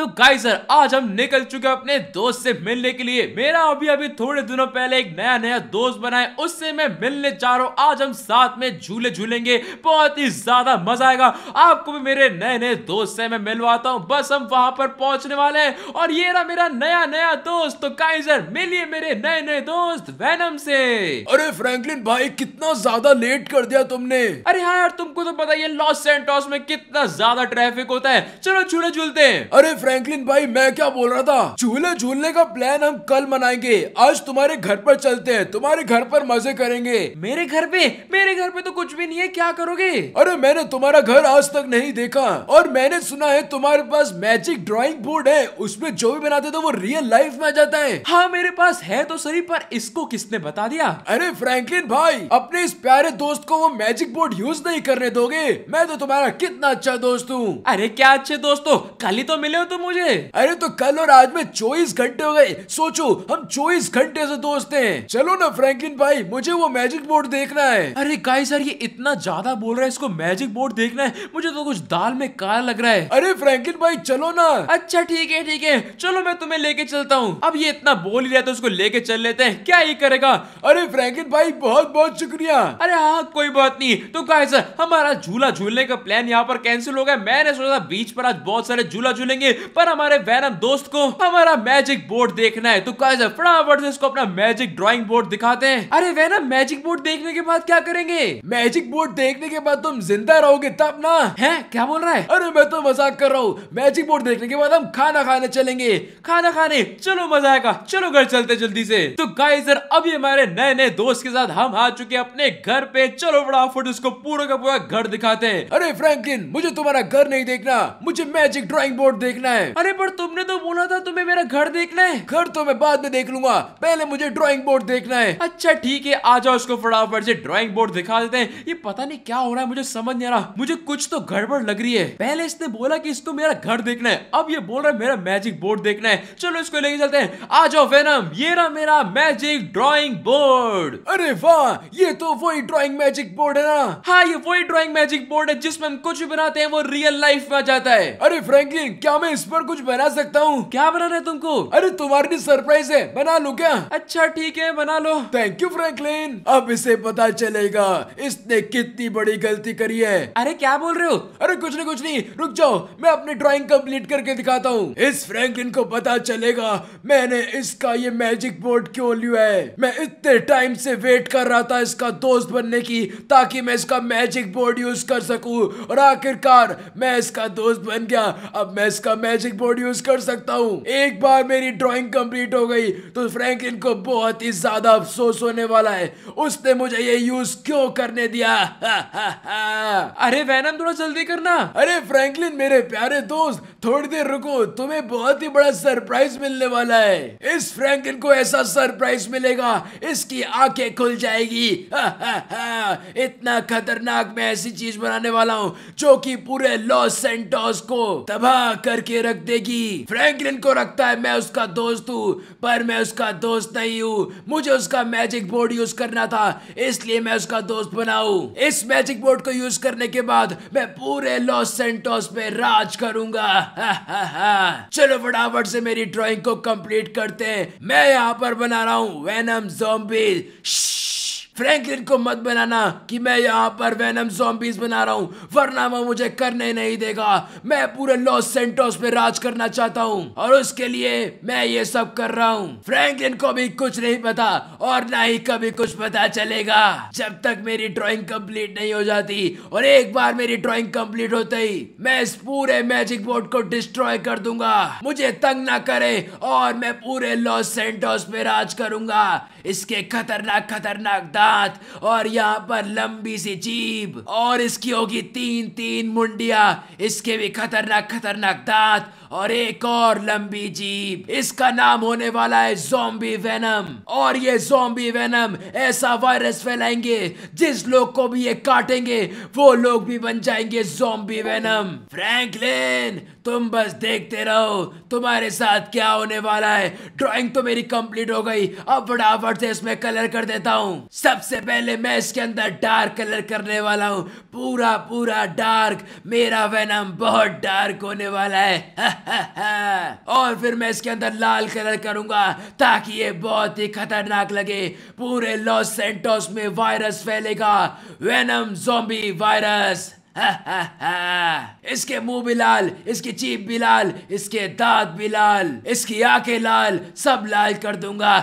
तो guys sir आज हम निकल चुके हैं अपने दोस्त से मिलने के लिए। मेरा अभी थोड़े दिनों पहले एक नया दोस्त बना है, उससे मैं मिलने जा रहा हूं। आज हम साथ में झूले झूलेंगे, बहुत ही ज्यादा मजा आएगा। आपको भी मेरे नए दोस्त से मैं मिलवाता हूं, बस हम वहां पर पहुंचने वाले हैं। और ये रहा मेरा नया दोस्त। तो गाइस सर मिलिए मेरे नए दोस्त वेनम से। अरे फ्रैंकलिन भाई कितना ज्यादा लेट कर दिया तुमने। अरे हाँ यार, तुमको तो पता ही है लॉस सैंटोस में कितना ज्यादा ट्रैफिक होता है। चलो झूले झूलते हैं। अरे फ्रैंकलिन भाई मैं क्या बोल रहा था, झूले झूलने का प्लान हम कल मनाएंगे, आज तुम्हारे घर पर चलते हैं, तुम्हारे घर पर मजे करेंगे। मेरे घर पे? मेरे घर पे तो कुछ भी नहीं है, क्या करोगे? अरे मैंने तुम्हारा घर आज तक नहीं देखा, और मैंने सुना है तुम्हारे पास मैजिक ड्राइंग बोर्ड है, उसमें जो भी बनाते थे वो रियल लाइफ में आ जाता है। हाँ मेरे पास है तो सही, पर इसको किसने बता दिया? अरे फ्रैंकलिन भाई अपने इस प्यारे दोस्त को वो मैजिक बोर्ड यूज नहीं करने दोगे। मैं तो तुम्हारा कितना अच्छा दोस्त हूँ। अरे क्या अच्छे दोस्त हो, कल ही तो मिले हो तुम मुझे। अरे तो कल और आज में 24 घंटे हो गए, सोचो हम 24 घंटे से दोस्त हैं। चलो ना फ्रैंकलिन भाई, मुझे वो मैजिक बोर्ड देखना है। अरे गाइस यार ये इतना ज्यादा बोल रहा है, इसको मैजिक बोर्ड देखना है, मुझे तो कुछ दाल में काला लग रहा है। अरे फ्रैंकलिन भाई चलो ना। अच्छा ठीक है चलो मैं तुम्हें लेके चलता हूँ। अब ये इतना बोल ही रहा है तो उसको लेके चल लेते हैं, क्या ये करेगा। अरे फ्रैंकलिन भाई बहुत बहुत शुक्रिया। अरे हाँ कोई बात नहीं। तो गाइस हमारा झूला झूलने का प्लान यहाँ पर कैंसिल हो गया। मैंने सोचा बीच पर आज बहुत सारे झूला झूलेंगे, पर हमारे वेनम दोस्त को हमारा मैजिक बोर्ड देखना है। तो गाइस फटाफट से इसको अपना मैजिक ड्राइंग बोर्ड दिखाते हैं। अरे वेनम मैजिक बोर्ड देखने के बाद क्या करेंगे? मैजिक बोर्ड देखने के बाद तुम जिंदा रहोगे तब ना। हैं क्या बोल रहा है? अरे मैं तो मजाक कर रहा हूँ, मैजिक बोर्ड देखने के बाद हम खाना खाने चलेंगे, खाना खाने। चलो मजा आएगा, चलो घर चलते जल्दी से। तो गाइस अभी हमारे नए दोस्त के साथ हम आ चुके अपने घर पे। चलो फटाफट उसको पूरा का पूरा घर दिखाते हैं। अरे फ्रैंकलिन मुझे तुम्हारा घर नहीं देखना, मुझे मैजिक ड्राइंग बोर्ड देखना है। अरे पर तुमने तो बोला था तुम्हें मेरा घर देखना है। घर तो मैं बाद में देख लूंगा, पहले मुझे ड्राइंग बोर्ड देखना है। अच्छा ठीक है, आ जाओ उसको फटाफट से ड्राइंग बोर्ड दिखा देते हैं। ये पता नहीं क्या हो रहा है, मुझे समझ नहीं आ रहा, मुझे कुछ तो गड़बड़ लग रही है। पहले इसने बोला कि इसको मेरा घर देखना है, अब ये बोल रहा है मेरा मैजिक बोर्ड देखना है। चलो इसको लेके चलते हैं। आ जाओ वेनम, ये रहा मेरा मैजिक ड्राइंग बोर्ड। अरे वाह, ये तो वही ड्राइंग मैजिक बोर्ड है ना। हाँ ये वही ड्राइंग मैजिक बोर्ड है जिसमें हम कुछ बनाते हैं वो रियल लाइफ में आ जाता है। अरे फ्रैंकलिन क्या मैं इस पर कुछ बना सकता हूँ? क्या बनाना है तुमको? अरे तुम्हारे लिए सरप्राइज है, बना लूं क्या? अच्छा ठीक है बना लो। थैंक यू फ्रैंकलिन, अब इसे पता चलेगा इसने कितनी बड़ी गलती करी है। अरे क्या बोल रहे हो? अरे कुछ नहीं रुक जाओ, मैं अपनी ड्राइंग कम्प्लीट करके दिखाता हूँ। इस फ्रैंकलिन को पता चलेगा मैंने इसका ये मैजिक बोर्ड क्यों लिया है। मैं इतने टाइम से वेट कर रहा था इसका दोस्त बनने की, ताकि मैं इसका मैजिक बोर्ड यूज कर सकूं, और आखिरकार मैं इसका दोस्त बन गया। अब मैं इसका मैजिक बोर्ड यूज कर सकता हूं। एक बार मेरी ड्राइंग कंप्लीट हो गई तो फ्रैंकलिन को बहुत ही ज्यादा अफसोस होने वाला है, उसने मुझे ये यूज क्यों करने दिया। अरे वेनम थोड़ा जल्दी करना। अरे फ्रैंकलिन मेरे प्यारे दोस्त थोड़ी देर रुको, तुम्हें बहुत ही बड़ा सरप्राइज मिलने वाला है। इस फ्रैंकलिन को ऐसा सरप्राइज मिलेगा इसकी आंखें खुल जाएगी। इतना खतरनाक मैं ऐसी चीज बनाने वाला हूँ जो कि पूरे लॉस सैंटोस को तबाह करके रख देगी। फ्रैंकलिन को रखता है मैं उसका दोस्त हूँ, पर मैं उसका दोस्त नहीं हूँ। मुझे उसका मैजिक बोर्ड यूज करना था, इसलिए मैं उसका दोस्त बनाऊँ। इस मैजिक बोर्ड को यूज करने के बाद मैं पूरे लॉस सैंटोस पे राज करूंगा। चलो फटाफट से मेरी ड्राइंग को कंप्लीट करते हैं। मैं यहाँ पर बना रहा हूँ वेनम ज़ॉम्बी। फ्रैंकलिन को मत बनाना कि मैं यहाँ पर वेनम ज़ॉम्बीज़ बना रहा हूँ, वरना वो मुझे करने नहीं देगा। मैं पूरे लॉस सैंटोस पे राज करना चाहता हूँ, और उसके लिए मैं ये सब कर रहा हूँ। फ्रैंकलिन को भी कुछ नहीं पता, और ना ही कभी कुछ पता चलेगा जब तक मेरी ड्राइंग कंप्लीट नहीं हो जाती। और एक बार मेरी ड्राइंग कंप्लीट होते ही मैं इस पूरे मैजिक बोर्ड को डिस्ट्रॉय कर दूंगा। मुझे तंग ना करे और मैं पूरे लॉस सैंटोस पे राज करूंगा। इसके खतरनाक और यहाँ पर लंबी सी जीभ, और इसकी होगी 3 मुंडिया, इसके भी खतरनाक दांत और एक और लंबी जीभ। इसका नाम होने वाला है ज़ॉम्बी वेनम, और ये ज़ॉम्बी वेनम ऐसा वायरस फैलाएंगे जिस लोग को भी ये काटेंगे वो लोग भी बन जाएंगे ज़ॉम्बी वेनम। फ्रैंकलिन तुम बस देखते रहो तुम्हारे साथ क्या होने वाला है। ड्राइंग तो मेरी कंप्लीट हो गई, अब फटाफट से इसमें कलर कर देता हूँ। सबसे पहले मैं इसके अंदर डार्क कलर करने वाला हूँ, पूरा डार्क। मेरा वेनम बहुत डार्क होने वाला है। और फिर मैं इसके अंदर लाल कलर करूंगा ताकि ये बहुत ही खतरनाक लगे। पूरे लॉस सैंटोस में वायरस फैलेगा, वेनम ज़ॉम्बी वायरस। इसके मुंह भी लाल, इसकी चीप भी लाल, इसके दांत भी लाल, इसकी आंखें लाल, सब लाल कर दूंगा।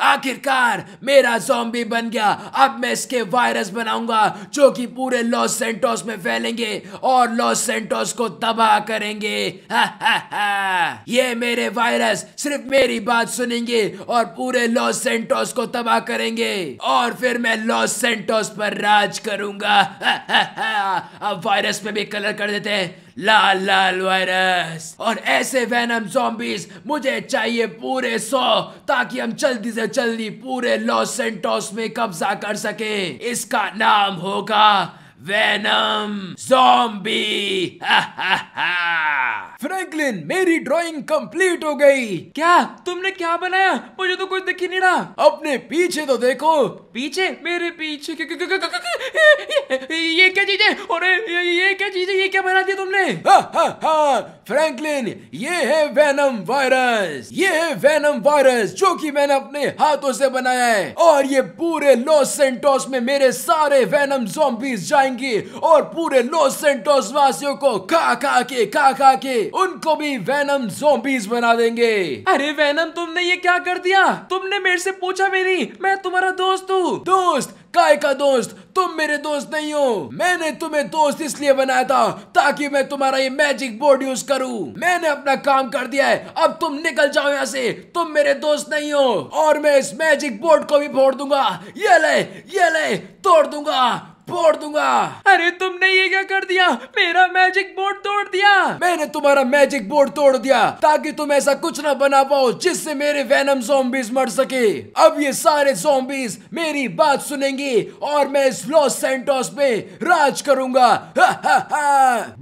आखिरकार मेरा ज़ॉम्बी बन गया। अब मैं इसके वायरस बनाऊंगा जो कि पूरे लॉस सैंटोस में फैलेंगे और लॉस सैंटोस को तबाह करेंगे। ये मेरे वायरस सिर्फ मेरी बात सुनेंगे और पूरे लॉस सैंटोस को तबाह करेंगे और फिर मैं लॉस सैंटोस पर राज करूंगा। अब वायरस पे भी कलर कर देते हैं, लाल लाल वायरस। और ऐसे वेनम ज़ॉम्बीज मुझे चाहिए पूरे 100 ताकि हम जल्दी से जल्दी पूरे लॉस सैंटोस में कब्जा कर सके। इसका नाम होगा वेनम ज़ॉम्बी। फ्रैंकलिन मेरी ड्राइंग कंप्लीट हो गई। क्या तुमने क्या बनाया? मुझे तो कुछ दिख ही नहीं रहा। अपने पीछे तो देखो। पीछे? मेरे पीछे ये क्या चीज है? अरे ये क्या चीज है? ये क्या बना दिया तुमने? फ्रैंकलिन ये है वेनम वायरस। ये है वेनम वायरस जो कि मैंने अपने हाथों से बनाया है और ये पूरे लॉस सैंटोस में मेरे सारे वेनम ज़ॉम्बीज और पूरे लॉस सैंटोस वासियों को खा खा के उनको भी वेनम ज़ॉम्बीज बना देंगे। अरे वेनम तुमने ये क्या कर दिया? तुमने मेरे से पूछा भी नहीं। मैं तुम्हारा दोस्त हूँ। दोस्त काय का दोस्त? तुम मेरे दोस्त नहीं हो। मैंने तुम्हें दोस्त इसलिए बनाया था ताकि मैं तुम्हारा ये मैजिक बोर्ड यूज करूं। मैंने अपना काम कर दिया है, अब तुम निकल जाओ यहाँ से। तुम मेरे दोस्त नहीं हो और मैं इस मैजिक बोर्ड को भी फोड़ दूंगा। ये ले तोड़ दूंगा, फोड़ दूंगा। अरे तुमने ये क्या कर दिया? मेरा मैजिक बोर्ड तोड़ दिया। मैंने तुम्हारा मैजिक बोर्ड तोड़ दिया ताकि तुम ऐसा कुछ ना बना पाओ जिससे मेरे वेनम ज़ॉम्बीज मर सके। अब ये सारे ज़ॉम्बीज मेरी बात सुनेंगे और मैं इस लॉस सैंटोस में राज करूंगा।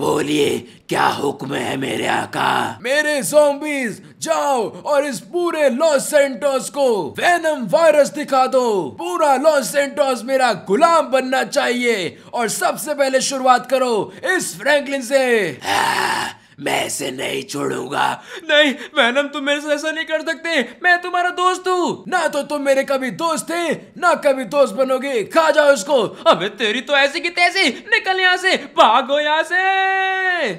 बोलिए क्या हुक्म है मेरे आका? मेरे ज़ॉम्बीज जाओ और इस पूरे लॉस सैंटोस को वेनम वायरस दिखा दो। पूरा लॉस सैंटोस मेरा गुलाम बनना चाहिए और सबसे पहले शुरुआत करो इस फ्रैंकलिन से। मैं इसे नहीं छोड़ूंगा। नहीं वेनम तुम मेरे से ऐसा नहीं कर सकते। मैं तुम्हारा दोस्त हूँ। ना तो तुम मेरे कभी दोस्त थे ना कभी दोस्त बनोगे। खा जाओ इसको। अबे तेरी तो ऐसी की तैसी। निकल यहाँ से, भागो यहाँ से।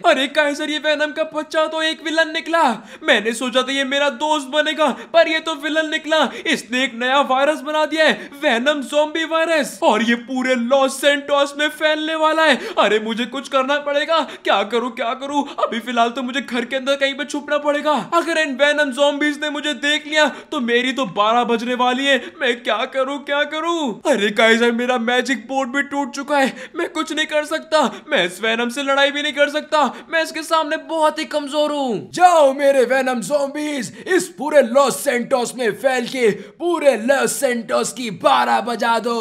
अरे काइजर ये वेनम का बच्चा तो एक विलन निकला। मैंने सोचा था ये मेरा दोस्त बनेगा पर ये तो विलन निकला। इसने एक नया वायरस बना दिया है, वेनम ज़ॉम्बी वायरस, और ये पूरे लॉस सैंटोस में फैलने वाला है। अरे मुझे कुछ करना पड़ेगा। क्या करूँ क्या करूँ? अभी फिलहाल तो मुझे घर के अंदर कहीं पे छुपना पड़ेगा। अगर इन वेनम ज़ॉम्बीज़ ने मुझे देख लिया तो मेरी तो 12 बजने वाली है। मैं क्या करूं क्या करूं? अरे काइजर मेरा मैजिक बोर्ड भी टूट चुका है। मैं कुछ नहीं कर सकता। मैं इस वेनम से लड़ाई भी नहीं कर सकता। मैं इसके सामने बहुत ही कमजोर हूँ। जाओ मेरे वेनम ज़ॉम्बीज़, इस पूरे लॉस सैंटोस में फैल के पूरे लॉस सैंटोस की 12 बजा दो।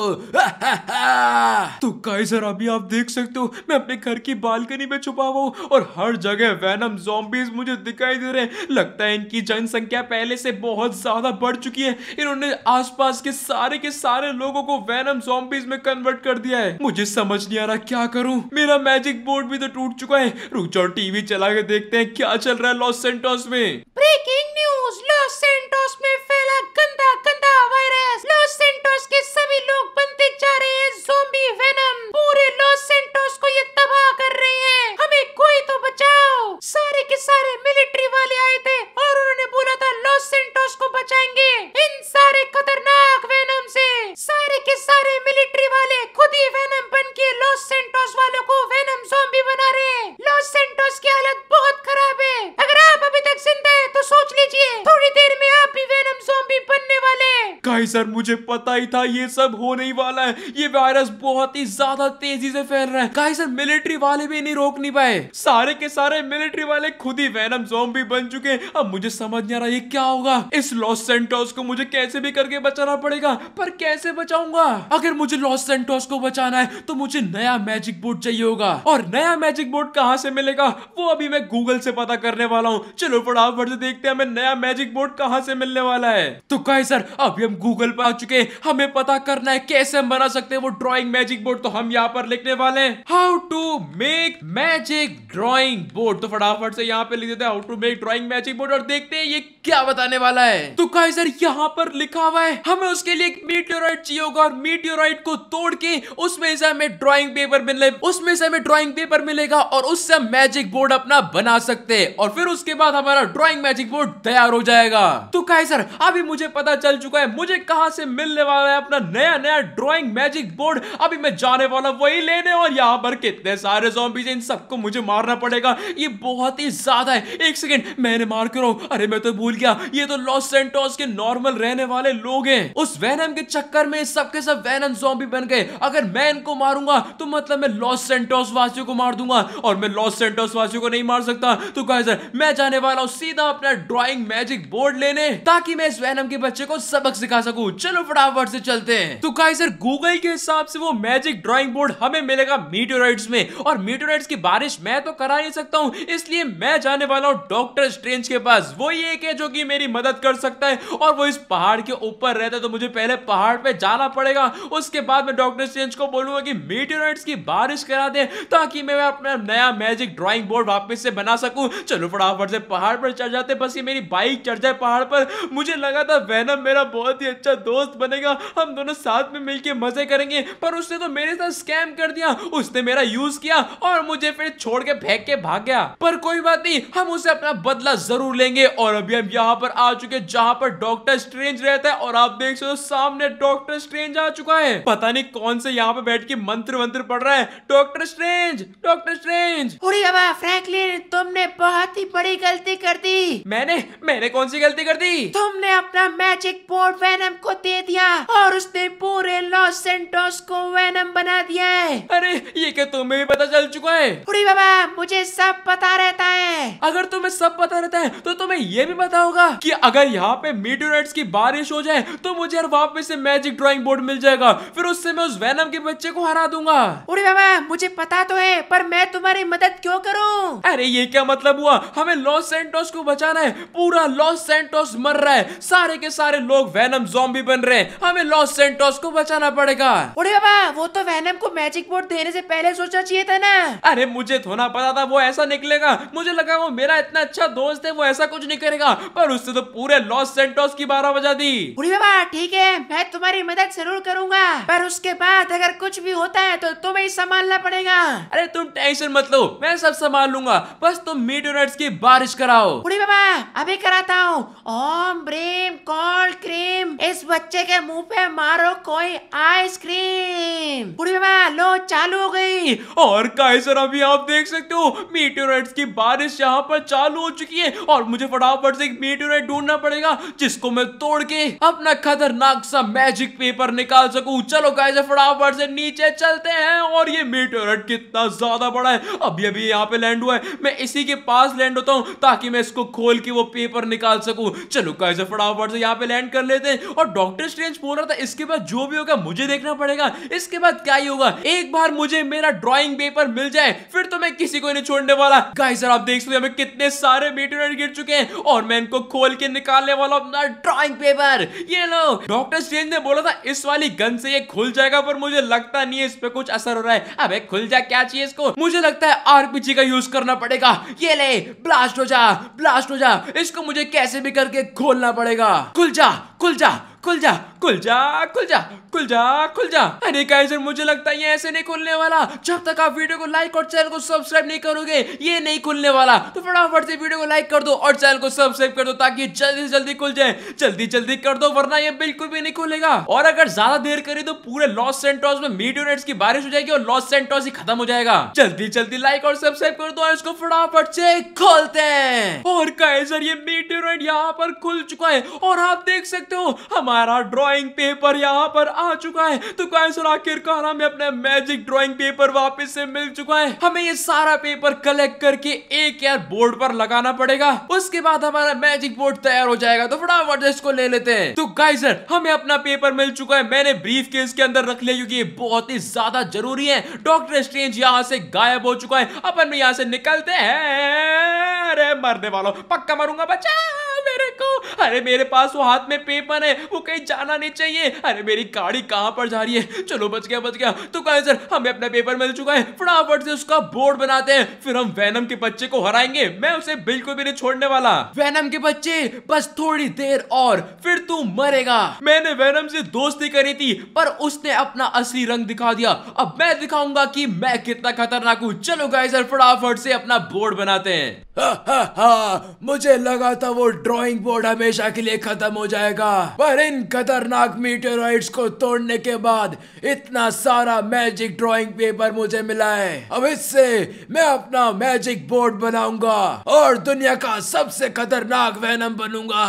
तो काइजर अभी आप देख सकते हो मैं अपने घर की बालकनी में छुपा हुआ हूँ और हर जगह वेनम ज़ॉम्बीज़ मुझे दिखाई दे रहे हैं। लगता है इनकी जनसंख्या पहले से बहुत ज्यादा बढ़ चुकी है। इन्होंने आसपास के सारे लोगों को वेनम ज़ॉम्बीज़ में कन्वर्ट कर दिया है। मुझे समझ नहीं आ रहा क्या करूं। मेरा मैजिक बोर्ड भी तो टूट चुका है। रुक जाओ टीवी चला के देखते हैं क्या चल रहा है लॉस सैंटोस में। ब्रेकिंग न्यूज, लॉस सैंटोस में फैला गंदा गंदा वायरस। लॉस सैंटोस के सभी लोग बनते जा रहे हैं ज़ॉम्बी वेनम। पूरे लॉस सैंटोस को ये तबाह कर रहे हैं। हमें कोई तो बचाओ। सारे के सारे मिलिट्री वाले आए थे और उन्होंने बोला था लॉस सैंटोस को बचाएंगे इन सारे खतरनाक वेनम से। सारे के सारे मिलिट्री वाले खुद ही वेनम बनके लॉस सैंटोस वालों को वेनम ज़ॉम्बी बना रहे हैं। लॉस सैंटोस की हालत बहुत खराब है। अगर आप अभी तक जिंदा है तो सोच लीजिए थोड़ी देर में आप भी वेनम ज़ॉम्बी बनने वाले। काइजर मुझे पता ही था ये सब होने वाला है। ये वायरस बहुत ही ज्यादा तेजी से फैल रहा है। काइजर मिलिट्री वाले भी नहीं रोक नहीं पाए। सारे के सारे मिलिट्री वाले खुद ही वेनम ज़ॉम्बी बन चुके हैं। अब मुझे समझ नहीं आ रहा ये क्या होगा। इस लॉस सैंटोस को मुझे कैसे भी करके बचाना पड़ेगा पर कैसे बचाऊंगा? अगर मुझे लॉस सैंटोस को बचाना है तो मुझे नया मैजिक बोर्ड चाहिए होगा और नया मैजिक बोर्ड कहाँ से मिलेगा वो अभी मैं गूगल से पता करने वाला हूँ। चलो फटाफट से देखते हैं हमें नया मैजिक बोर्ड कहाँ से मिलने वाला है। तो काइजर अभी हम गूगल पर आ चुके, हमें पता करना है कैसे हम बना सकते हैं वो ड्राइंग मैजिक बोर्ड। तो हम यहाँ पर लिखने वाले हैं how to make magic drawing board. तो फटाफट से यहाँ पे लिख देते हैं how to make drawing magic board और देखते हैं ये क्या बताने वाला है। तो गाइस यार यहाँ पर लिखा हुआ है हमें उसके लिए एक मीटियोराइट चाहिए होगा और मीटियोराइट को तोड़ के उसमें से हमें ड्राइंग पेपर मिले, उसमें से हमें ड्राइंग पेपर मिलेगा और उससे हम मैजिक बोर्ड अपना बना सकते हैं और फिर उसके बाद हमारा ड्राइंग मैजिक बोर्ड तैयार हो जाएगा। तो गाइस यार अभी मुझे पता चल चुका है मुझे कहां से मिलने वाला है अपना नया ड्राइंग मैजिक बोर्ड। अभी मैं जाने वाला वही लेने और यहाँ पर कितने सारे ज़ॉम्बीज़ हैं, इन सबको मुझे मारना पड़ेगा। ये बहुत ही ज्यादा है। एक सेकेंड मैंने मार क्यों रहा हूं, अरे मैं तो भूल गया ये तो लॉस सैंटोस के नॉर्मल रहने वाले लोग हैं। उस वेनम के चक्कर में सबके सब वेनम ज़ॉम्बी बन गए। अगर मैं इनको मारूंगा तो मतलब मैं लॉस सैंटोस वासियों को मार दूंगा और मैं लॉस सैंटोस वासियों को नहीं मार सकता। तो गाइस यार मैं जाने वाला हूँ सीधा अपना ड्राइंग मैजिक बोर्ड लेने ताकि मैं इस वेनम के बच्चे को सबक सिखा सकूं। चलो फटाफट से चलते हैं। तो गाइस यार गूगल के हिसाब से वो मैजिक ड्राइंग बोर्ड हमें मिलेगा मीटियोराइट्स में और मीटियोराइट्स की बारिश मैं तो करा नहीं सकता हूँ, इसलिए मैं जाने वाला हूँ डॉक्टर स्ट्रेंज के पास। वो ये है जो कि मेरी मदद कर सकता है और वो इस पहाड़ के ऊपर रहता है। तो मुझे पहले पहाड़ पे जाना पड़ेगा, उसके बाद मैं डॉक्टर स्ट्रेंज को बोलूंगा कि मीटियोराइट्स की बारिश करा दे ताकि मैं अपना नया मैजिक ड्राइंग बोर्ड वापस से बना सकूं। चलो फटाफट से पहाड़ पर चढ़ जाते, बस ये मेरी बाइक चढ़ जाए पहाड़ पर। मुझे लगा था वेनम मेरा बहुत ही अच्छा दोस्त बनेगा, हम दोनों साथ में मिलकर मजे करेंगे, पर उसने तो मेरे साथ स्कैम कर दिया। उसने मेरा यूज किया और मुझे फिर छोड़ के फेंक के भाग गया। पर कोई बात नहीं, हम उसे अपना बदला जरूर लेंगे। और अभी हम यहाँ पर आ चुके जहाँ पर डॉक्टर स्ट्रेंज रहता है और आप देख सकते हो सामने डॉक्टर स्ट्रेंज आ चुका है। पता नहीं कौन से यहाँ पे बैठ के मंत्र वंत्र पढ़ रहा है। Doctor Strange, doctor Strange. अरे बाबा फ्रैंकलिन, तुमने बहुत ही बड़ी गलती कर दी। मैंने कौन सी गलती कर दी? तुमने अपना मैजिक बोर्ड वेनम को दे दिया और उसने पूरे लॉस सैंटोस को वेनम बना दिया है। अरे ये क्या तुम्हें भी पता चल चुका है? अरे बाबा मुझे सब पता रहता है। अगर तुम्हें सब पता रहता है तो तुम्हें ये भी पता होगा कि अगर यहाँ पे मीटियोराइट्स की बारिश हो जाए तो मुझे वापस से मैजिक ड्राइंग बोर्ड मिल जाएगा, फिर उससे मैं उस वेनम के बच्चे को हरा दूंगा। अरे बाबा मुझे पता तो है, पर मैं तुम्हारी मदद क्यों करूं? अरे ये क्या मतलब हुआ? हमें लॉस सैंटोस को बचाना है। पूरा लॉस सैंटोस मर रहा है, सारे के सारे लोग वेनम ज़ॉम्बी बन रहे हैं, हमें लॉस सैंटोस को बचाना पड़ेगा। अरे बाबा वो तो वेनम को मैजिक बोर्ड देने से पहले सोचना चाहिए था ना। अरे मुझे थोड़ा पता था वो ऐसा निकलेगा, मुझे लगा वो मेरा इतना अच्छा दोस्त है वो ऐसा कुछ नहीं करेगा, पर उससे तो पूरे लॉस सैंटोस की बारह बजा दी। अरे बाबा ठीक है, मैं तुम्हारी मदद जरूर करूंगा, पर उसके बाद अगर कुछ भी होता है तो तुम्हें संभालना पड़ेगा। अरे तुम टेंशन मत लो, मैं सब संभाल लूंगा, बस तुम मीटियोराइट्स की बारिश कराओ। अरे बाबा अभी कराता हूँ। ओम ब्रेम कॉल क्रीम, इस बच्चे के मुंह पे मारो कोई आइसक्रीम। अरे बाबा लो चालू हो गई। और काइसर अभी आप देख सकते हो मीटियोराइट्स की बारिश यहाँ पर चालू हो चुकी है और मुझे फटाफट से एक मीटियोराइट ढूंढना पड़ेगा जिसको मैं तोड़ के अपना खतरनाक सा मैजिक पेपर निकाल सकूं। चलो गाइस फटाफट से नीचे चलते हैं। और ये मीटियोराइट कितना ज्यादा बड़ा है, अभी यहाँ पे लैंड हुआ है। मैं इसी के पास लैंड होता हूँ ताकि मैं इसको खोल के वो पेपर निकाल सकूं। चलो गाइस फटाफट से यहाँ पे लैंड कर लेते हैं। और डॉक्टर स्ट्रेंज बोल रहा था इसके बाद जो भी होगा मुझे देखना पड़ेगा, इसके बाद क्या ही होगा। एक बार मुझे मेरा ड्राइंग पेपर मिल जाए फिर तो मैं किसी को नहीं छोड़ने वाला। गाइस आप देख सकते हमें कितने सारे मीटियोराइट गिर चुके हैं और मैं इनको खोल के निकालने वाला अपना ड्राइंग पेपर। ये लो, डॉक्टर स्ट्रेंज ने बोला था इस वाली गन से ये खुल जाएगा, पर मुझे लगता नहीं है इस पे कुछ असर हो रहा है। अबे खुल जा क्या चाहिए इसको? मुझे लगता है आरपीजी का यूज करना पड़ेगा। ये ले ब्लास्ट हो जा, ब्लास्ट हो जा। इसको मुझे कैसे भी करके खोलना पड़ेगा। खुल जा, खुल जा, खुल जा, खुल जा, खुल जा, खुल जा, खुल जा। अरे गाइस मुझे लगता है ये ऐसे नहीं खुलने वाला। जब तक आप वीडियो को लाइक और चैनल को सब्सक्राइब नहीं करोगे ये नहीं खुलने वाला। तो फटाफट से वीडियो को लाइक कर दो और चैनल को सब्सक्राइब कर दो ताकि जल्दी से जल्दी खुल जाए। जल्दी जल्दी कर दो वरना ये बिल्कुल भी नहीं खुलेगा। और अगर ज्यादा देर करे तो पूरे लॉस सैंटोस में मीटियोराइट्स की बारिश हो जाएगी और लॉस सैंटोस ही खत्म हो जाएगा। जल्दी जल्दी लाइक और सब्सक्राइब कर दो और इसको फटाफट से खोलते हैं। और गाइस ये मीटियोराइट यहाँ पर खुल चुका है और आप देख सकते हो हमारा ड्राइंग पेपर यहाँ पर आ चुका है। तो गाइस आखिरकार हमें अपना मैजिक ड्राइंग पेपर वापस से मिल चुका है। हमें ये सारा पेपर कलेक्ट करके एक यार बोर्ड पर लगाना पड़ेगा, उसके बाद हमारा मैजिक बोर्ड तैयार हो जाएगा। तो फटाफट इसको ले लेते हैं। तो गाइस हमें अपना पेपर मिल चुका है, मैंने ब्रीफकेस के अंदर रख लिया क्योंकि ये बहुत ही ज्यादा जरूरी है। डॉक्टर स्ट्रेंज यहाँ से गायब हो चुका है, अपन यहाँ से निकलते हैं। अरे मरने वालों, पक्का मरूंगा, बचा मेरे देखो, अरे मेरे पास वो हाथ में पेपर है, वो कहीं जाना नहीं चाहिए। अरे मेरी गाड़ी कहाँ पर जा रही है? चलो बच गया। तो कहा सर, हमें अपना पेपर मिल चुका है, फटाफट से उसका बोर्ड बनाते हैं, फिर हम वेनम के बच्चे को हराएंगे। मैं उसे बिल्कुल भी नहीं छोड़ने वाला। वेनम के बच्चे, बस थोड़ी देर और फिर तू मरेगा। मैंने वेनम से दोस्ती करी थी, पर उसने अपना असली रंग दिखा दिया। अब मैं दिखाऊंगा कि मैं कितना खतरनाक हूँ। चलो गाइस फटाफट से अपना बोर्ड बनाते हैं। हा, मुझे लगा था वो ड्राइंग बोर्ड हमेशा के लिए खत्म हो जाएगा, पर इन खतरनाक मीटेराइट्स को तोड़ने के बाद इतना सारा मैजिक ड्राइंग पेपर मुझे मिला है। अब इससे मैं अपना मैजिक बोर्ड बनाऊंगा और दुनिया का सबसे खतरनाक वेनम बनूंगा।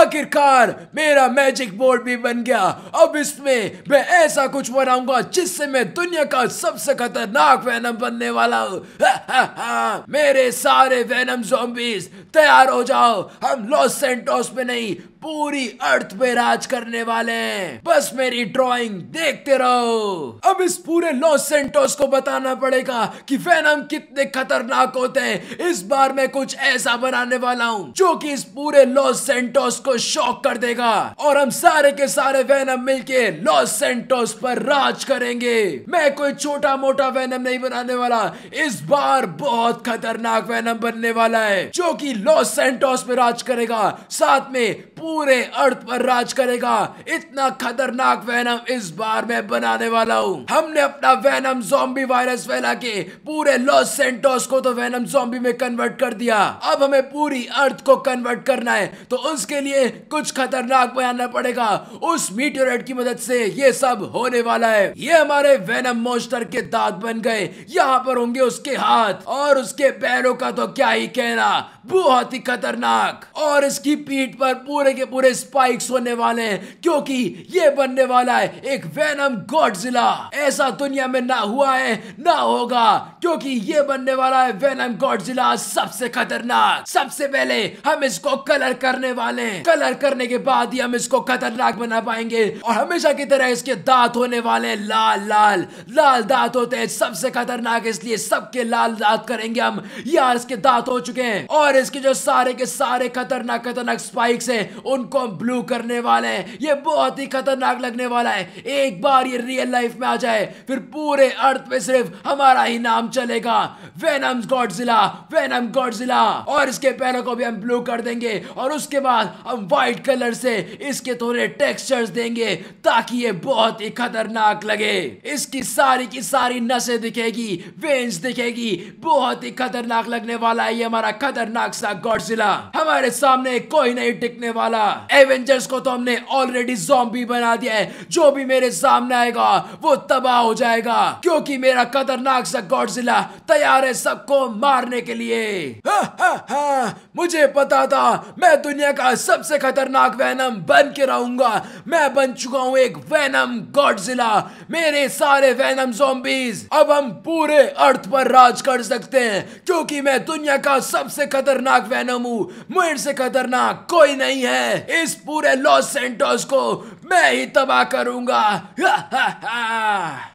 आखिरकार मेरा मैजिक बोर्ड भी बन गया। अब इसमें मैं ऐसा कुछ बनाऊंगा जिससे मैं दुनिया का सबसे खतरनाक वेनम बनने वाला हूँ। मेरे सारे वेनम ज़ॉम्बीज़ तैयार हो जाओ, हम लॉस सैंटोस में नहीं पूरी अर्थ पे राज करने वाले हैं। बस मेरी ड्राइंग देखते रहो। अब इस पूरे लॉस सैंटोस को बताना पड़ेगा कि वेनम कितने खतरनाक होते हैं। इस बार मैं कुछ ऐसा बनाने वाला हूँ जो कि इस पूरे लॉस सैंटोस को शॉक कर देगा और हम सारे के सारे वेनम मिलके लॉस सैंटोस पर राज करेंगे। मैं कोई छोटा मोटा वेनम नहीं बनाने वाला, इस बार बहुत खतरनाक वेनम बनने वाला है जो कि लॉस सैंटोस पे राज करेगा, साथ में पूरे अर्थ पर राज करेगा। इतना खतरनाक वेनम इस बार मैं बनाने वाला हूँ। हमने अपना वेनम ज़ॉम्बी वायरस फैला के पूरे लॉस सैंटोस को तो वेनम ज़ॉम्बी में कन्वर्ट कर दिया, अब हमें पूरी अर्थ को कन्वर्ट करना है, तो उसके लिए कुछ खतरनाक बनाना पड़ेगा। उस मीटियोराइट की मदद से ये सब होने वाला है। ये हमारे वेनम मॉन्स्टर के दांत बन गए, यहाँ पर होंगे उसके हाथ, और उसके पैरों का तो क्या ही कहना, बहुत ही खतरनाक। और इसकी पीठ पर पूरे के पूरे स्पाइक्स होने वाले हैं, क्योंकि ये बनने वाला है एक वेनम गॉडजिला। ऐसा दुनिया में ना हुआ है ना होगा, क्योंकि ये बनने वाला है वेनम गॉडजिला सबसे खतरनाक। सबसे पहले हम इसको कलर करने वाले हैं, कलर करने के बाद ही हम इसको खतरनाक बना पाएंगे। और हमेशा की तरह इसके दांत होने वाले हैं लाल लाल लाल दांत होते हैं सबसे खतरनाक, इसलिए सबके लाल दांत करेंगे हम। यार इसके दांत हो चुके हैं, और इसके जो सारे के सारे खतरनाक स्पाइक्स हैं उनको हम ब्लू करने वाले हैं। ये बहुत ही खतरनाक लगने वाला है। एक बार ये रियल लाइफ में आ जाए फिर पूरे अर्थ पे सिर्फ हमारा ही नाम चलेगा, वेनम गॉडजिला, वेनम गॉडजिला। और इसके पैरों को भी हम ब्लू कर देंगे, और उसके बाद हम व्हाइट कलर से इसके थोड़े टेक्सचर्स देंगे ताकि ये बहुत ही खतरनाक लगे। इसकी सारी की सारी नसें दिखेगी, वेन्स दिखेगी, बहुत ही खतरनाक लगने वाला है ये हमारा खतरनाक सा गॉडजिला। हमारे सामने कोई नहीं टिकने वाला। एवेंजर्स को तो हमने ऑलरेडी ज़ॉम्बी बना दिया है, जो भी मेरे सामने आएगा वो तबाह हो जाएगा, क्योंकि मेरा खतरनाक सा गॉडजिला तैयार है सबको मारने के लिए। मुझे पता था मैं दुनिया का सबसे खतरनाक वेनम बन के रहूंगा। मैं बन चुका हूँ एक वेनम गॉडजिला। मेरे सारे वेनम ज़ॉम्बीज़ अब हम पूरे अर्थ पर राज कर सकते हैं, क्योंकि मैं दुनिया का सबसे खतरनाक वेनम हूँ। मेरे से खतरनाक कोई नहीं है। इस पूरे लॉस सैंटोस को मैं ही तबाह करूंगा।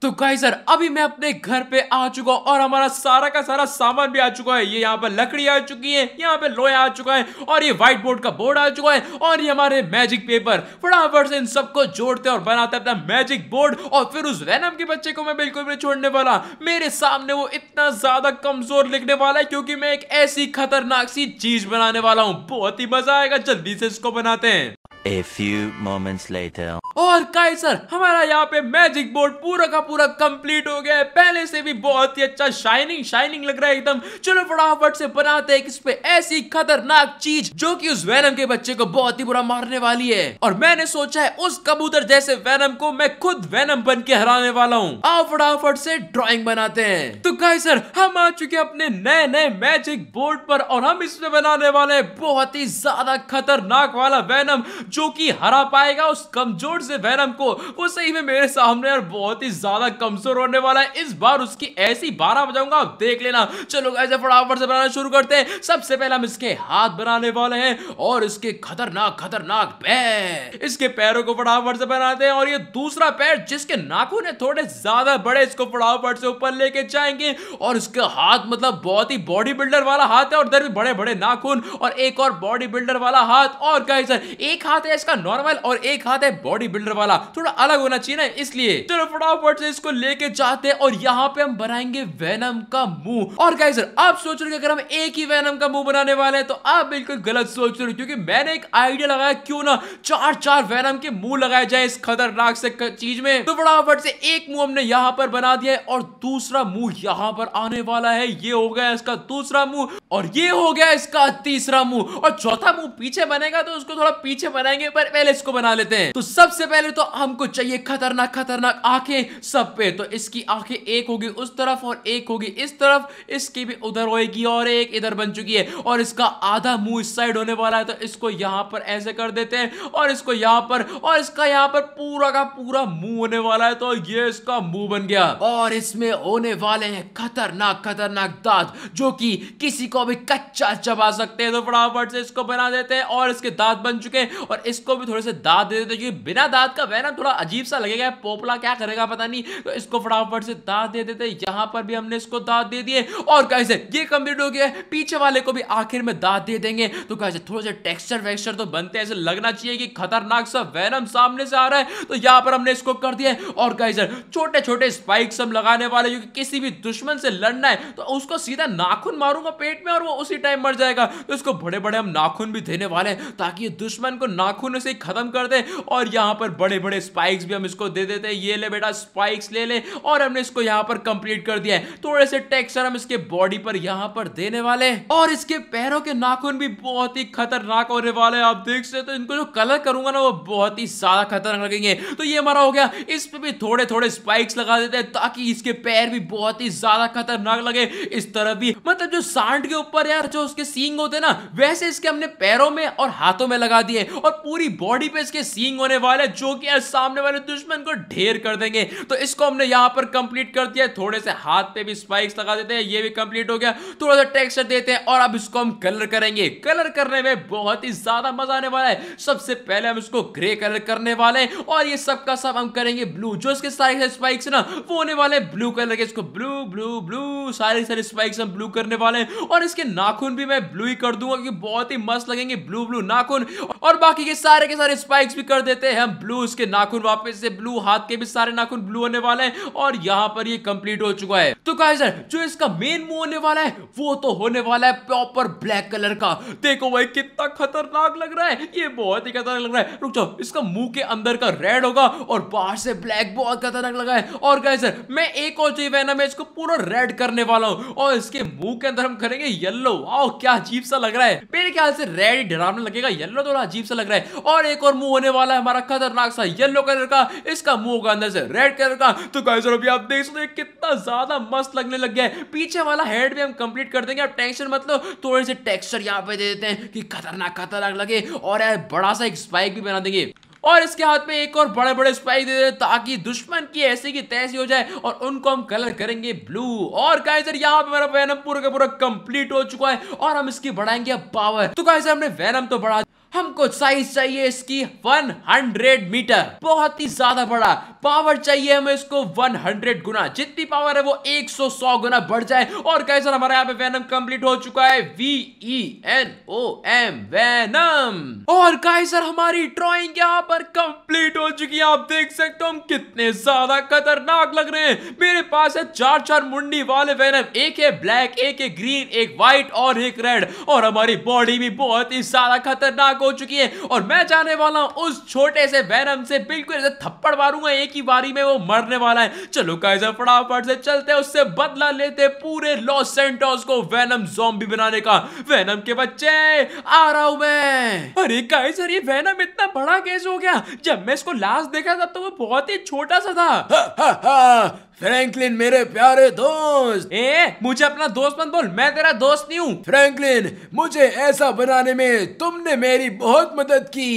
तो गाइस सर अभी मैं अपने घर पे आ चुका हूँ, और हमारा सारा का सारा सामान भी आ चुका है। ये यहाँ पर लकड़ी आ चुकी है, यहाँ पे लोहे आ चुका है, और ये व्हाइट बोर्ड का बोर्ड आ चुका है, और ये हमारे मैजिक पेपर। फटाफट से इन सबको जोड़ते और बनाते अपना मैजिक बोर्ड, और फिर उस वेनम के बच्चे को मैं बिल्कुल भी छोड़ने वाला। मेरे सामने वो इतना ज्यादा कमजोर लिखने वाला है, क्योंकि मैं एक ऐसी खतरनाक सी चीज बनाने वाला हूँ। बहुत ही मजा आएगा। जल्दी से इसको बनाते हैं। A few moments later. और काइसर हमारा यहाँ पे मैजिक बोर्ड पूरा का पूरा कंप्लीट हो गया है। पहले से भी बहुत ही अच्छा शाइनिंग लग रहा है एकदम। चलो फटाफट से बनाते हैं इस पे ऐसी खतरनाक चीज जो कि उस वेनम के बच्चे को बहुत ही बुरा मारने वाली है। और मैंने सोचा है उस कबूतर जैसे वेनम को मैं खुद वेनम बन के हराने वाला हूँ। आओ फटाफट से ड्रॉइंग बनाते हैं। तो काइसर हम आ चुके अपने नए नए मैजिक बोर्ड पर, और हम इसमें बनाने वाले बहुत ही ज्यादा खतरनाक वाला वेनम जो कि हरा पाएगा उस कमजोर से वेनम को। वो सही में मेरे सामने यार बहुत ही ज्यादा कमजोर होने वाला है इस बार, उसकी ऐसी 12 बजाऊंगा आप देख लेना। चलो ऐसे फटाफट से बनाना शुरू करते हैं। सबसे पहले हम इसके हाथ बनाने वाले हैं और इसके खतरनाक पैर, इसके पैरों को फटाफट से बनाते हैं। और ये दूसरा पैर जिसके नाखून है थोड़े ज्यादा बड़े, इसको फटाफट से ऊपर लेके जाएंगे। और इसका हाथ मतलब बहुत ही बॉडी बिल्डर वाला हाथ है और इधर भी बड़े बड़े नाखून और एक और बॉडी बिल्डर वाला हाथ। और गाइस एक हाथ है इसका नॉर्मल और एक हाथ है बॉडी बिल्डर वाला, थोड़ा अलग होना चाहिए ना इसलिए। चलो फटाफट से इसको लेके जाते हैं और यहाँ पे हम बनाएंगे वेनम का मुंह। और गाइस आप सोच रहे हो अगर हम एक ही वेनम का मुंह बनाने वाले हैं तो आप बिल्कुल गलत सोच रहे हो, क्योंकि मैंने एक आइडिया लगाया क्यों ना चार वेनम के मुंह लगाए जाए इस खतरनाक से चीज में। तो फटाफट से एक मुंह हमने यहाँ पर बना दिया है और दूसरा मुंह यहाँ पर आने वाला है। ये हो गया इसका दूसरा मुंह और ये हो गया इसका तीसरा मुंह और चौथा मुंह पीछे बनेगा तो उसको थोड़ा पीछे बनाएंगे, पर पहले इसको बना लेते हैं। तो सबसे पहले तो हमको चाहिए खतरनाक आंखें सब पे। तो इसकी आंखें एक होगी उस तरफ और एक होगी इस तरफ, इसकी भी उधर होएगी और एक इधर बन चुकी है। और इसका आधा मुंह इस साइड होने वाला है तो इसको यहाँ पर ऐसे कर देते हैं और इसको यहाँ पर, और इसका यहाँ पर पूरा का पूरा मुंह होने वाला है। तो ये इसका मुंह बन गया और इसमें होने वाले हैं खतरनाक दांत जो कि किसी को भी कच्चा चबा सकते हैं। तो फटाफट से इसको बना देते हैं और इसके दांत बन चुके हैं और इसको भी थोड़े से दांत दे देते हैं क्योंकि बिना दांत का वह ना थोड़ा अजीब सा लगेगा, पोपला क्या करेगा पता नहीं। तो इसको फटाफट से दांत दे देते हैं, यहाँ पर भी हमने इसको दांत दे दिए। और कैसे ये कंप्लीट हो गया है, पीछे वाले को भी आखिर में दांत दे देंगे। तो कैसे थोड़ा सा टेक्सचर वेक्सचर तो बनते हैं, ऐसे लगना चाहिए कि खतरनाक सा वेनम सामने से आ रहा है। तो यहाँ पर हमने इसको कर दिया है और कैसे छोटे-छोटे स्पाइक्स हम लगाने वाले क्योंकि किसी भी दुश्मन से लड़ना है तो उसको सीधा नाखून मारूंगा पेट में और वो उसी टाइम मर जाएगा। तो इसको बड़े-बड़े हम नाखून भी देने वाले हैं ताकि दुश्मन को नाखून से खत्म कर दे। और यहाँ पर बड़े-बड़े स्पाइक्स भी हम इसको दे देते हैं, ये ले बेटा स्पाइक्स ले ले। और हमने इसको यहाँ पर कंप्लीट कर दिया है, थोड़े से टेक्सचर हम इसके बॉडी पर यहाँ पर देने वाले। और इसके पैरों के नाखून भी बहुत ही खतरनाक होने वाले हैं आप देख सकते हो। तो इनको जो कलर करूंगा ना वो बहुत ही ज्यादा खतरनाक लगेंगे। तो ये हमारा हो गया, इस पे भी थोड़े थोड़े स्पाइक्स लगा देते हैं ताकि इसके पैर भी बहुत ही ज्यादा खतरनाक लगे। इस तरह भी मतलब जो सांड के ऊपर यार जो उसके सींग होते हैं ना वैसे इसके हमने पैरों में और हाथों में लगा दिए और पूरी बॉडी पे इसके सींग होने वाले जो कि यार सामने वाले दुश्मन को ढेर कर देंगे। तो इसको हमने यहाँ पर कंप्लीट कर दिया, थोड़े से हाथ पे भी स्पाइक्स लगा देते हैं, ये भी कंप्लीट हो गया। थोड़ा सा टेक्सचर देते हैं और अब इसको हम कलर करेंगे। कलर करने में बहुत ही ज्यादा मजा आने वाला है। सबसे पहले हम इसको ग्रे कलर करने वाले हैं और ये सब का सब हम करेंगे ब्लू। जो इसके सारे स्पाइक्स है ना वो होने वाले ब्लू कलर के, इसको ब्लू ब्लू ब्लू सारे स्पाइक्स हम ब्लू करने वाले हैं। और इसके नाखून भी मैं ब्लू ही कर दूंगा क्योंकि बहुत ही मस्त लगेंगे ब्लू ब्लू नाखून। और बाकी के सारे स्पाइक्स भी कर देते हैं हम ब्लू, इसके नाखून वापस से ब्लू, हाथ के भी सारे नाखून ब्लू होने वाले हैं। और यहाँ पर ये कंप्लीट हो चुका है। तो गाइस जो इसका मेन मुंह होने वाला है वो तो होने वाला है प्रॉपर ब्लैक कलर का। देखो भाई कितना खतरनाक लग रहा है, ये बहुत ही खतरनाक लग रहा है। रुक जाओ, इसका मुंह के अंदर का रेड होगा और बाहर से ब्लैक, बहुत खतरनाक लगा है। और गाइस मैं एक और जो वेनम है इसको पूरा रेड करने वाला हूं और इसके मुंह के अंदर हम करेंगे येलो। वाओ क्या अजीब सा लग रहा है, मेरे ख्याल से रेड ही डरावना लगेगा, येलो थोड़ा अजीब सा लग रहा है। और एक और मुंह होने वाला है हमारा खतरनाक सा येलो कलर का, इसका मुंह होगा अंदर से रेड कलर का। तो गाइस अभी आप देख सकते हो कितना ज्यादा मस्त लगने लग गया है। पीछे वाला हेड भी हम कंप्लीट कर देंगे, आप टेंशन मत लो। थोड़े से टेक्सचर यहाँ पे दे देते हैं कि खतरनाक लगे और यार बड़ा सा एक स्पाइक भी बना देंगे। और इसके हाथ में एक और बड़े बड़े स्पाइक दे देते ताकि दुश्मन की ऐसी की तैसी हो जाए और उनको हम कलर करेंगे ब्लू। और गाइस यहाँ पे मेरा वेनम पूरा का पूरा कंप्लीट हो चुका है और हम इसकी बढ़ाएंगे अब पावर। तो गाइस हमने वेनम तो बढ़ा, हमको साइज चाहिए इसकी 100 मीटर, बहुत ही ज्यादा बड़ा। पावर चाहिए हमें इसको 100 गुना, जितनी पावर है वो 100 गुना बढ़ जाए। और गाइस हमारा यहाँ पे वेनम कंप्लीट हो चुका है, VENOM वेनम। और गाइस हमारी ड्राइंग यहाँ पर कंप्लीट हो चुकी है, आप देख सकते हो हम कितने ज्यादा खतरनाक लग रहे हैं। मेरे पास है 4-4 मुंडी वाले वेनम, एक है ब्लैक, एक है ग्रीन, एक व्हाइट और एक रेड। और हमारी बॉडी भी बहुत ही ज्यादा खतरनाक हो चुकी है और मैं जाने वाला हूं उस छोटे से वेनम से बिल्कुल ऐसे थप्पड़ मारूंगा, एक ही बारी में वो मरने वाला है। चलो गाइस फटाफट से चलते हैं, उससे बदला लेते पूरे लॉस सैंटोस को वेनम ज़ॉम्बी बनाने का। वेनम के बच्चे आ रहा हूं मैं। अरे गाइस ये वेनम इतना बड़ा कैसे हो गया? जब मैं इसको लास्ट देखा तब तो वो बहुत ही छोटा सा था। फ्रैंकलिन मेरे प्यारे दोस्त। मुझे अपना दोस्त मत बोल, मैं तेरा दोस्त नहीं हूँ। फ्रैंकलिन मुझे ऐसा बनाने में तुमने मेरी बहुत मदद की।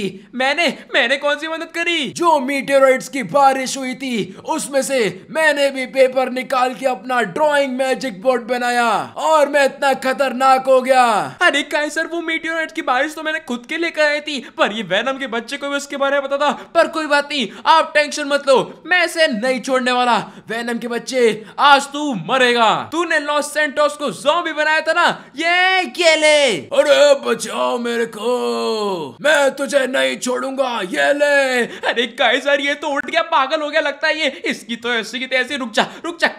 मैंने कौन सी मदद करी? जो मीटेराइट्स की बारिश हुई थी उसमें से मैंने भी पेपर निकाल के अपना ड्राइंग मैजिक बोर्ड बनाया और मैं इतना खतरनाक हो गया। अरे काहे सर, वो मीटेराइट की बारिश तो मैंने खुद के लेकर आई थी, पर ये वेनम के बच्चे को भी उसके बारे में पता था। पर कोई बात नहीं, आप टेंशन मत लो, मैं इसे नहीं छोड़ने वाला। वेनम के बच्चे, आज तू मरेगा। तूने लॉस सैंटोस को ज़ॉम्बी बनाया था ना, ये केले। अरे बचाओ मेरे को, मैं तुझे नहीं छोड़ूंगा, ये ले। अरे काहे सर, ये तो उठ गया, पागल हो गया लगता है ये। इसकी तो ऐसी की तैसी, रुक जा,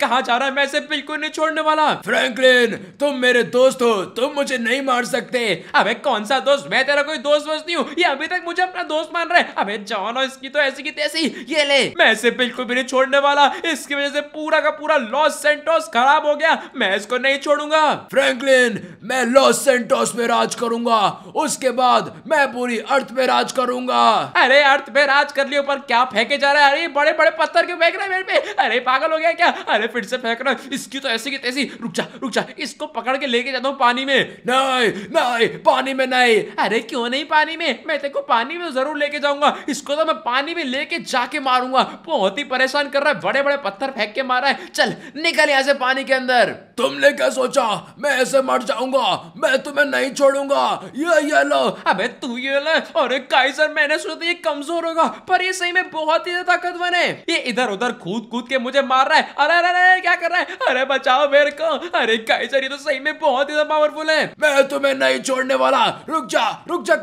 कहाँ जा रहा है? मैं इसे बिल्कुल नहीं छोड़ने वाला। फ्रैंकलिन, तुम मेरे दोस्त हो, तुम मुझे नहीं मार सकते। अबे कौन सा दोस्त? मैं तेरा कोई दोस्त वोस्त नहीं हूँ, ये अभी तक मुझे अपना दोस्त मान रहा है। अबे जाओ ना, इसकी तो ऐसी की तैसी, ये ले। मैं इसे बिल्कुल भी नहीं छोड़ने वाला, इसकी वजह से पूरा का पूरा लॉस सैंटोस खराब हो गया, मैं इसको नहीं छोड़ूंगा। फ्रैंकलिन, मैं लॉस सैंटोस में राज करूंगा, उसके बाद मैं पूरी अर्थ पे राज करूंगा। अरे अर्थ पे राज कर लियो, पर क्या फेंके जा रहा है? अरे बड़े बड़े पत्थर क्यों फेंक रहा है मेरे पे? अरे पागल हो गया क्या? अरे फिर से फेंक रहा है, इसकी तो ऐसी की तैसी। रुक जा, इसको पकड़ के लेके जाता हूँ पानी में। नहीं, पानी में नहीं। अरे क्यों नहीं पानी में? मैं तेरे को पानी में जरूर लेके जाऊंगा, इसको तो मैं पानी में लेके जाके मारूंगा। बहुत ही परेशान कर रहा है, बड़े बड़े पत्थर फेंक के मारा है। चल निकल यहाँ से पानी के अंदर। तुमने क्या सोचा मैं ऐसे मर जाऊंगा? मैं तुम्हें नहीं छोड़ूंगा, ये लो। अबे तू ये ले। अरे काइजर, मैंने सोचा ये कमजोर होगा, पर ये सही में बहुत ही ज्यादा ताकतवर है। ये इधर उधर कूद के मुझे मार रहा है। अरे क्या कर रहा है? अरे बचाओ मेरे को। अरे काइजर, ये तो सही में बहुत ही ज्यादा पावरफुल है, मैं तुम्हें नहीं छोड़ने वाला। रुक जा,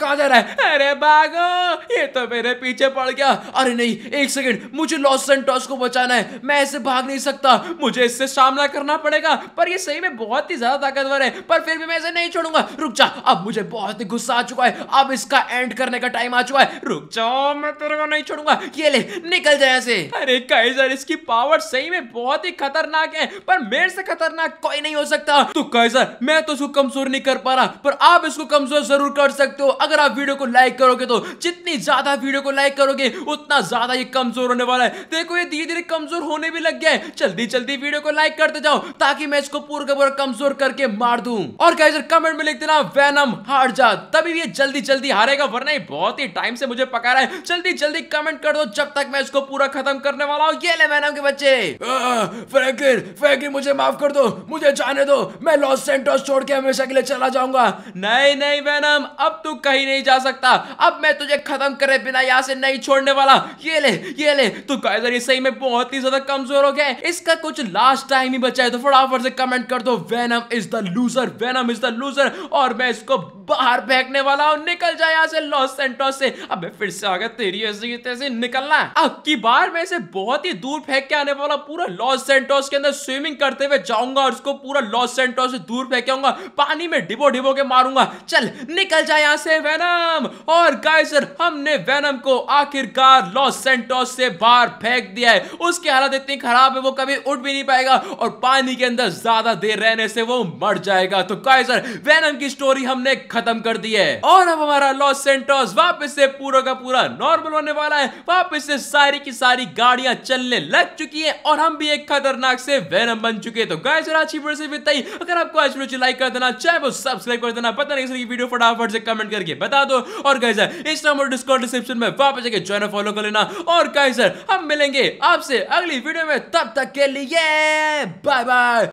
कहां जा रहा है? अरे भागो, ये तो मेरे पीछे पड़ गया। अरे नहीं, एक सेकंड, मुझे लॉस सैंटोस को बचाना है, मैं ऐसे भाग नहीं सकता, मुझे इससे सामना करना पड़ेगा। पर ये सही में बहुत ही ज्यादा ताकतवर है, पर फिर भी मैं इसे नहीं छोड़ूंगा। रुक जा, अब मुझे बहुत ही गुस्सा आ चुका है, अब इसका एंड करने का टाइम आ चुका है। रुक जाओ, मैं तेरे को नहीं छोड़ूंगा, ये ले, निकल जा ऐसे। अरे काइजर, इसकी पावर सही में बहुत ही खतरनाक है, पर मेरे से खतरनाक कोई नहीं हो सकता। तो काइजर, मैं तो इसको कमजोर नहीं कर पा रहा, पर आप इसको कमजोर जरूर कर सकते हो अगर आप वीडियो को लाइक करोगे। तो जितनी ज्यादा वीडियो को लाइक करोगे उतना ज्यादा ये कमजोर होने वाला है। देखो ये धीरे धीरे कमजोर होने भी लग गया है। जल्दी वीडियो को लाइक करते जाओ ताकि मैं इसको पूरा का पूरा कमजोर करके मार दूं। और काइजर, कमेंट में लिख देना वेनम हार जा, तभी ये जल्दी हारेगा, वरना ये बहुत ही टाइम से मुझे पका रहा है। जल्दी कमेंट कर दो जब तक मैं इसको पूरा खत्म करने वाला हूं। ये ले वेनम के बच्चे। फ्रैंकलिन, मुझे माफ कर दो, मुझे जाने दो, मैं लॉस सैंटोस छोड़ के हमेशा के लिए चला जाऊंगा। नहीं वेनम, अब तू कहीं नहीं जा सकता, अब मैं तुझे खत्म करे बिना यहाँ से नहीं छोड़ने वाला। ये ले। तो काइजर, ये सही में बहुत ही ज्यादा कमजोर हो गया, इसका कुछ लास्ट टाइम ही बचा है, तो फटाफट से कमेंट कर दो वेनम इज द लूजर, और मैं इसको बाहर फेंकने वाला हूँ। निकल जाए यहाँ से लॉस सैंटोस से। अबे फिर से आ गया, तेरी ऐसी तैसी, निकलना। अब की बार मैं इसे बहुत ही दूर फेंक के आने वाला, पूरा लॉस सैंटोस के अंदर स्विमिंग करते हुए जाऊंगा और उसको पूरा लॉस सैंटोस से दूर फेंक आऊंगा, पानी में डिबो के मारूंगा। चल निकल जाए यहाँ से वेनम। और काइजर, हमने वेनम को आखिरकार लॉस सैंटोस से बाहर फेंक दिया है। उसकी हालत इतनी खराब है, वो कभी उठ भी नहीं पाएगा, और पानी के अंदर ज्यादा देर रहने से वो मर जाएगा। तो काइजर, वेनम की स्टोरी हमने खत्म कर दी है, और अब हमारा लॉस सैंटोस वापस से पूरा का पूरा नॉर्मल होने वाला है। वापस से सारी की सारी गाड़ियां चलने लग चुकी हैं, और हम भी एक खतरनाक से वेनम बन चुके हैं। तो गाइस, आज की वीडियो सिर्फ इतना ही। अगर आपको आज वीडियो लाइक कर देना, चाहे वो सब्सक्राइब कर देना, पता नहीं इसकी वीडियो फटाफट से कमेंट करके बता दो। और गाइस, इंस्टाग्राम और डिस्कॉर्ड डिस्क्रिप्शन में वापस जाके ज्वाइन फॉलो कर लेना। और गाइस, हम मिलेंगे आपसे अगली वीडियो में, तब तक के लिए बाय बाय।